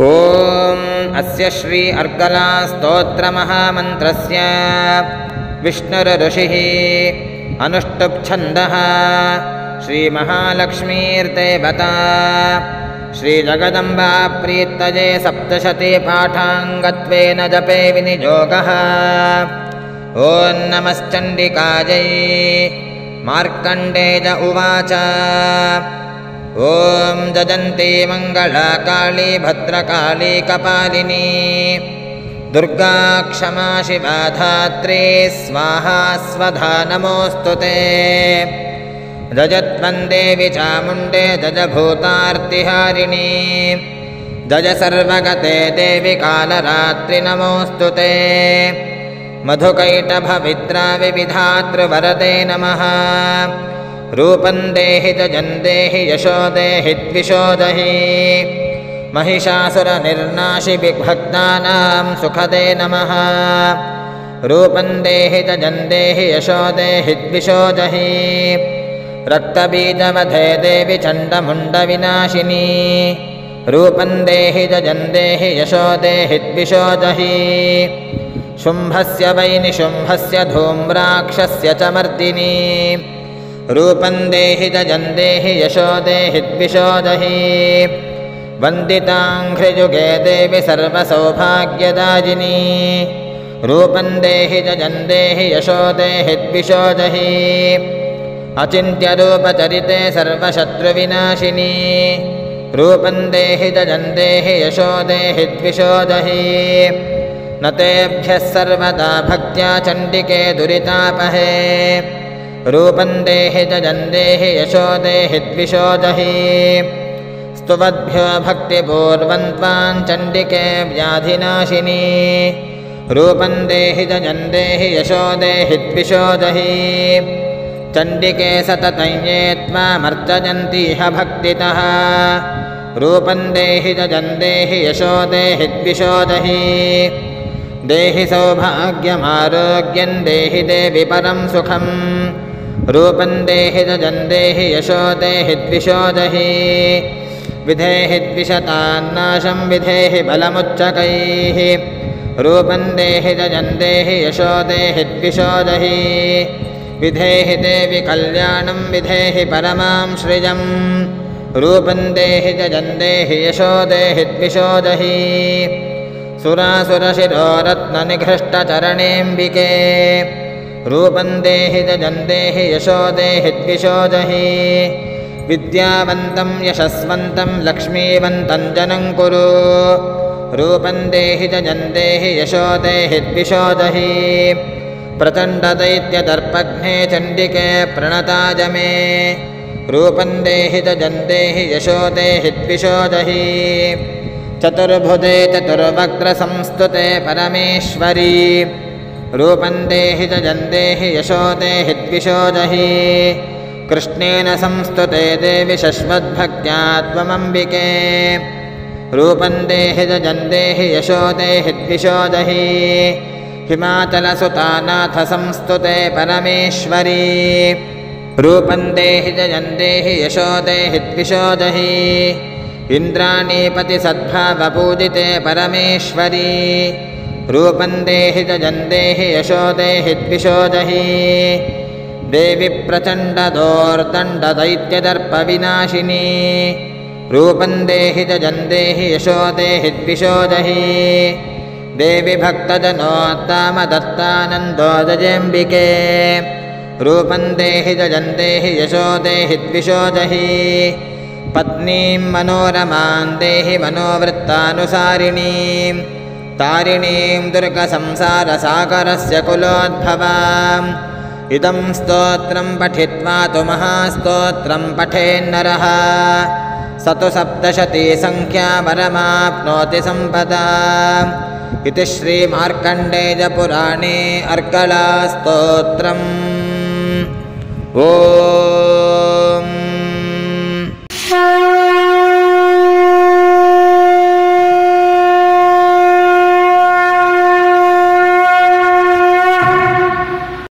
ओम अस्य श्री अर्गला स्तोत्र महामंत्रस्य विष्णुरऋषिः अनुष्टुप् छन्दः श्री महालक्ष्मीर्देवता श्री जगदंबा प्रीतये सप्तशती पाठांगत्वेन जपे विनियोगः ओं नमश्चण्डिकायै मार्कण्डेय उवाच ओम जजन्ते मंगला काली भद्रकाली कपालिनी दुर्गा क्षमा शिवा धात्री स्वाहा स्वधा नमोऽस्तु ते जजत्वन्देवी चामुण्डे जजभूतार्तिहारिणी जज सर्वगते देवी कालरात्रि नमोऽस्तु ते मधुकैटभविद्रा विविधातृवरदे नमः रूपं देहि जजं देहि यशो देहि द्विषो देहि महिषासुरनिर्नाशि विभक्तानां सुखदे नमः रूपं देहि जजं देहि यशो देहि द्विषो देहि रक्तबीजवधे देवि चण्डमुण्डविनाशिनी रूपं देहि जजं देहि यशो देहि द्विषो देहि शुम्भस्य वै निशुम्भस्य धूम्राक्षस्य च मर्दिनी रूपं देहि जजं देहि यशो देहि द्विषो देहि वन्दिताङ्घ्रियुगे देवि सर्वसौभाग्यदायिनी रूपं देहि जजं देहि यशो देहि द्विषो देहि अचिन्त्यरूपचरिते सर्वशत्रुविनाशिनी रूपं देहि जजं देहि यशो देहि द्विषो देहि नतेभ्यः सर्वदा भक्त्या चण्डिके दुरितापहे रूपं देहि जजं देहि यशो देहि द्विषो देहि स्तुवद्भ्यो भक्तिपूर्वं त्वां चण्डिके व्याधिनाशिनी रूपं देहि जजं देहि यशो देहि द्विषो देहि चण्डिके सततं ये त्वामर्चयन्ति ह भक्तितः रूपं देहि जजं देहि यशो देहि द्विषो देहि देहि सौभाग्यमारोग्यं देहि देवि परं सुखम् रूपं देहि जजं देहि यशो देहि द्विषो देहि विधेहि द्विषतान्नाशं विधेहि बलमुच्चकैः रूपं देहि जजं देहि यशो देहि द्विषो देहि विधेहि देवि कल्याणं विधेहि परमां श्रियं रूपं देहि जजं देहि यशो देहि द्विषो देहि सुरासुरशिरोरत्ननिघृष्टचरणेऽम्बिके रूपं देहि जजं देहि यशो देहि द्विषो देहि विद्यावन्तं यशस्वन्तं लक्ष्मीवन्तं जनं कुरु रूपं देहि जजं देहि यशो देहि द्विषो देहि प्रचण्डदैत्यदर्पघ्ने चण्डिके प्रणताय मे रूपं देहि जजं देहि यशो देहि द्विषो देहि चतुर्भुजे चतुर्वक्त्रसंस्तुते परमेश्वरी रूपं देहि जजं देहि यशो देहि द्विषो देहि कृष्णेन संस्तुते देवि शश्वद्भक्त्या त्वमम्बिके रूपं देहि जजं देहि यशो देहि द्विषो देहि हिमाचलसुतानाथ संस्तुते परमेश्वरी रूपं देहि जजं देहि यशो देहि द्विषो देहि इन्द्राणीपति सद्भावपूजिते परमेश्वरी रूपं देहि जजं देहि यशो देहि द्विषो देहि देवि प्रचण्डदोर्दण्डदैत्यदर्पविनाशिनी रूपं देहि जजं देहि यशो देहि द्विषो देहि देवि भक्तजनोत्तमदत्तानन्दोदयेऽम्बिके रूपं देहि जजं देहि यशो देहि द्विषो देहि पत्नीं मनोरमां देहि मनोवृत्तानुसारिणीं तारिणीं दुर्गसंसारसागरस्य कुलोद्भवाम् इदं स्तोत्रं पठित्वा तु महास्तोत्रं पठेन्नरः स तु सप्तशतीसङ्ख्यामपरमाप्नोति सम्पदाम् इति श्रीमार्कण्डेयपुराणे अर्गलास्तोत्रम्।